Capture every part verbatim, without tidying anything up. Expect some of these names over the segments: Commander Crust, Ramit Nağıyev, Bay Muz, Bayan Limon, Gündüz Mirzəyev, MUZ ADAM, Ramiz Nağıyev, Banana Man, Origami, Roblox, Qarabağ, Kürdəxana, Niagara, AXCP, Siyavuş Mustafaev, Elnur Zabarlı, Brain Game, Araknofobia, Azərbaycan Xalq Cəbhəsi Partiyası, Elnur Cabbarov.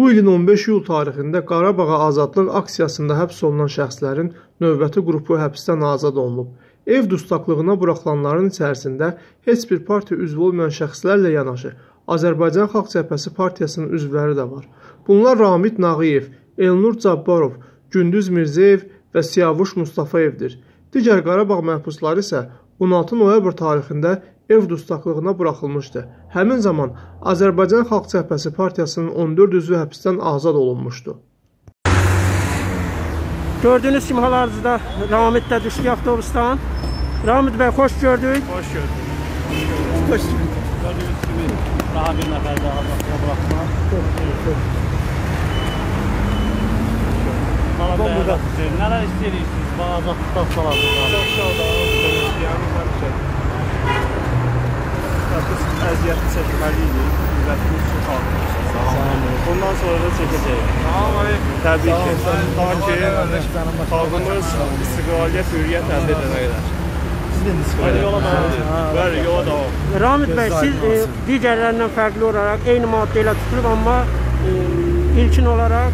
Bu ilin on beş iyul tarixində Qarabağa azadlıq aksiyasında həbs olunan şəxslərin növbəti qrupu həbsdən azad olunub. Ev dustaqlığına buraxılanların içərisində heç bir partiya üzvü olmayan şəxslərlə yanaşı Azərbaycan Xalq Cəbhəsi Partiyasının üzvləri də var. Bunlar Ramit Nağıyev, Elnur Cabbarov, Gündüz Mirzəyev və Siyavuş Mustafaevdir. Digər Qarabağ məhbusları isə on altı noyabr tarixində ev dustaqlığına buraxılmışdı. Həmin zaman Azərbaycan Xalq Cəbhəsi Partiyasının on dörd üzvü həbsdən azad olunmuşdu. Gördüyünüz kimi hal-hazırda Ramit'də düşdü avtobusdan. Ramit bəy, xoş gördük. Xoş gördük. Xoş gördük. Gördüyünüz kimi daha bir nəfər də azadlığa buraxma. Nələr istəyirsiniz? Bana azadlıqdan salam. Çox sağ olun. Artıq əziyyəti çəkməliydik, millətimiz çox artırmışdır. Bundan sonra da çəkəcəyik. Təbii ki, ta ki, xalqımız istiqlaliyyət, hürriyyət əldə edəcəklər. Hadi yola davam. Bəli, yola davam. Ramit bəy, siz digərlərindən fərqli olaraq eyni maddə ilə tutulub, amma ilkin olaraq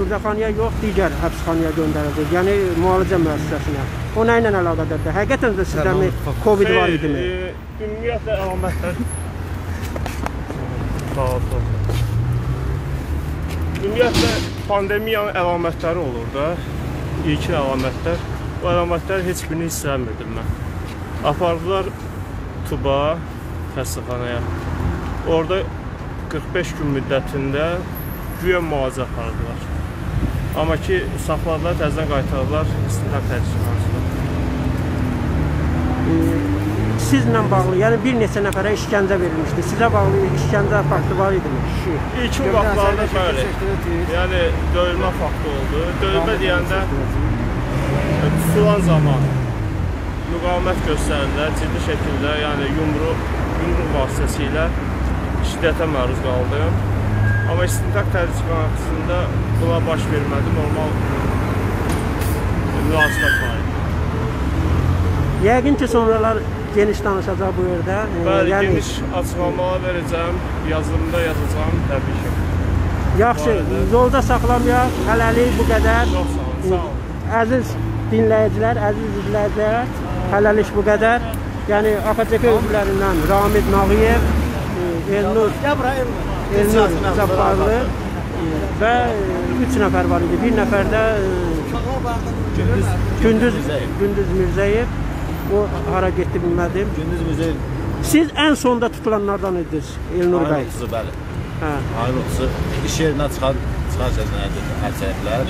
Kürdəxanaya yox, digər həbsxanaya göndəriləcək, yəni müalicə müəssisəsinə. O nə ilə əlaqədədir? Həqiqətən də sizdə mi Covid var idi mi? Ümumiyyətlə, əlamətlər... Sağ olsun. Ümumiyyətlə, pandemiyanın əlamətləri olur da, ilkin əlamətlər. Bu əlamətlər heç birini hissələnmirdim mən. Apardılar Tuba xəstəxanaya. Orada qırx beş gün müddətində güya müalicə apardılar. Amma ki, saxladılar, təzdən qaytardılar, istintaq tədqiqatçılarına. Sizlə bağlı, yəni bir neçə nəfərə işgəncə verilmişdi. Sizə bağlı işgəncə faktı var idi mi? İlk vaxtlarda böyle. Yəni, döyülmə faktı oldu. Döyülmə deyəndə, tutulan zaman müqavimət göstərdilər, ciddi şəkildə, yəni yumruq vasitəsilə şiddətə məruz qaldı. Amma istintaq tədqiqatçısında buna baş vermədi, normal münasibət var idi. Yəqin ki, sonralar geniş danışacaq bu yerdə. Bəli, geniş açıqlamalar verəcəm, yazılımda yazacağım, təbii ki. Yaxşı, yolda saxlamayaq, hələlik bu qədər. Çox sağ olun, sağ olun. Əziz dinləyicilər, əziz izləyicilər, hələlik bu qədər. Yəni, A X C P üzvlərindən Ramiz Nağıyev, Elnur Elnur Zabarlı və üç nəfər var idi. Bir nəfər də Gündüz Mirzəyev. O hara getdi bilmədim. Gündüz Mirzəyev. Siz ən sonda tutulanlardan idiniz, Elnur bəy. Ayın otuzu, bəli. Ayın otuzu. İş yerinə çıxan əksəriyyətlər.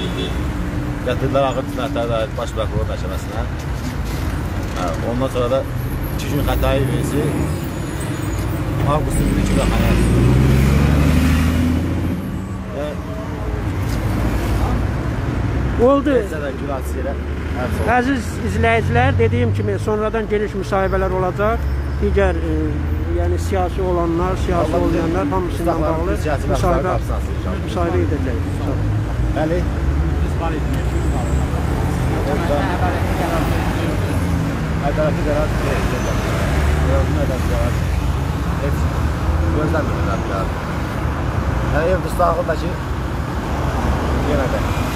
Gətirdilər ağır cinayətlərə aid baş prokuror məhkəməsinə. Ondan sonra da iki gün Xətai verisi avqustun iki gün xanayasıdır. Oldu. Əziz izləyicilər, dediyim kimi sonradan geniş müsahibələr olacaq. Digər siyasi olanlar, siyasi olmayanlar hamısından bağlı müsahibə edəcək. Bəli. Ədalətli qərar gözləmirlər. Ev dustaqlığındakı yenə də.